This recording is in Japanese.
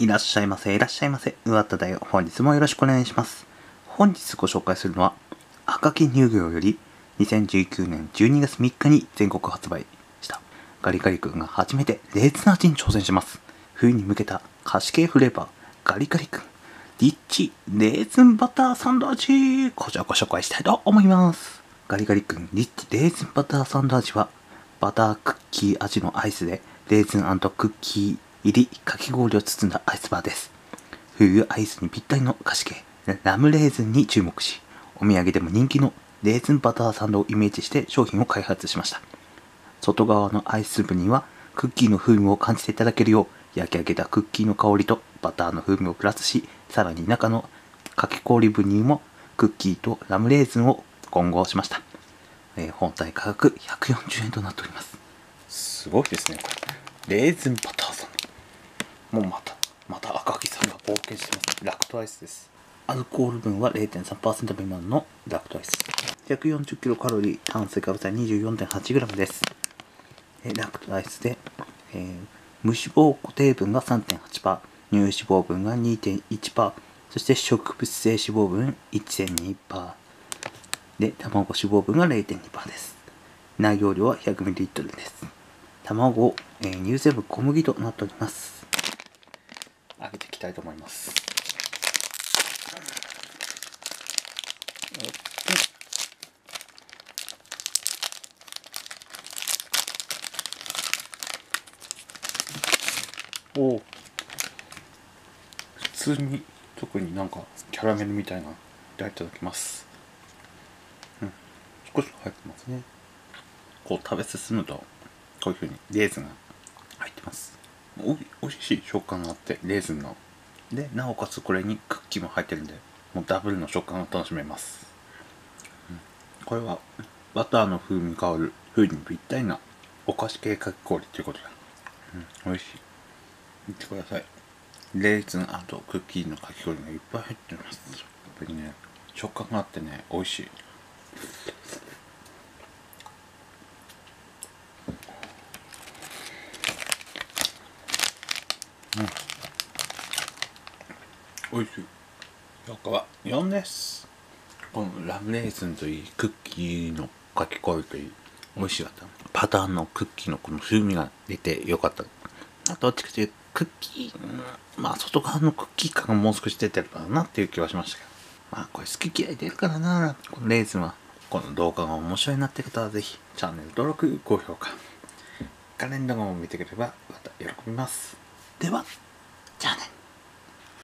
いらっしゃいませ、いらっしゃいませ。うわただよ。本日もよろしくお願いします。本日ご紹介するのは、赤城乳業より2019年12月3日に全国発売したガリガリ君が初めてレーズン味に挑戦します。冬に向けた菓子系フレーバー、ガリガリ君、リッチレーズンバターサンド味、こちらご紹介したいと思います。ガリガリ君、リッチレーズンバターサンド味は、バタークッキー味のアイスで、レーズン&クッキー入りかき氷を包んだアイスバーです。冬アイスにぴったりの菓子系、ラムレーズンに注目し、お土産でも人気のレーズンバターサンドをイメージして商品を開発しました。外側のアイス部には、クッキーの風味を感じていただけるよう、焼き上げたクッキーの香りとバターの風味をプラスし、さらに中のかき氷部にもクッキーとラムレーズンを混合しました。本体価格140円となっております。すごいですね、これ。レーズンバターサンド。もうまた赤城さんが冒険してます。ラクトアイスです。アルコール分は 0.3% 未満のラクトアイス。140キロカロリー、炭水化物は 24.8g です。ラクトアイスで、無脂肪固定分が 3.8%、乳脂肪分が 2.1%、そして植物性脂肪分 1.2%。で、卵脂肪分が 0.2% です。内容量は 100ml です。卵、乳成分小麦となっております。揚げていきたいと思います。お、普通に特になんかキャラメルみたいなのいただきます。少し入ってますね。こう食べ進むとこういう風にレーズンが入ってます。おいしい食感があって、レーズンのでなおかつこれにクッキーも入ってるんで、もうダブルの食感を楽しめます、これはバターの風味香る風味にぴったりなお菓子系かき氷ということだ。おいしい。見てください、レーズン&クッキーのかき氷がいっぱい入ってます。やっぱりね、食感があってね、おいしい。おいしい。評価は4です。このラムレーズンといい、クッキーのかき氷といい、美味しかった。バターのクッキーのこの風味が出てよかった。あとどっちかというとクッキー、外側のクッキー感がもう少し出てるかなっていう気はしましたけど。これ好き嫌い出るからな、このレーズンは。この動画が面白いなって方はぜひチャンネル登録、高評価、カレンダーも見てくればまた喜びます。では。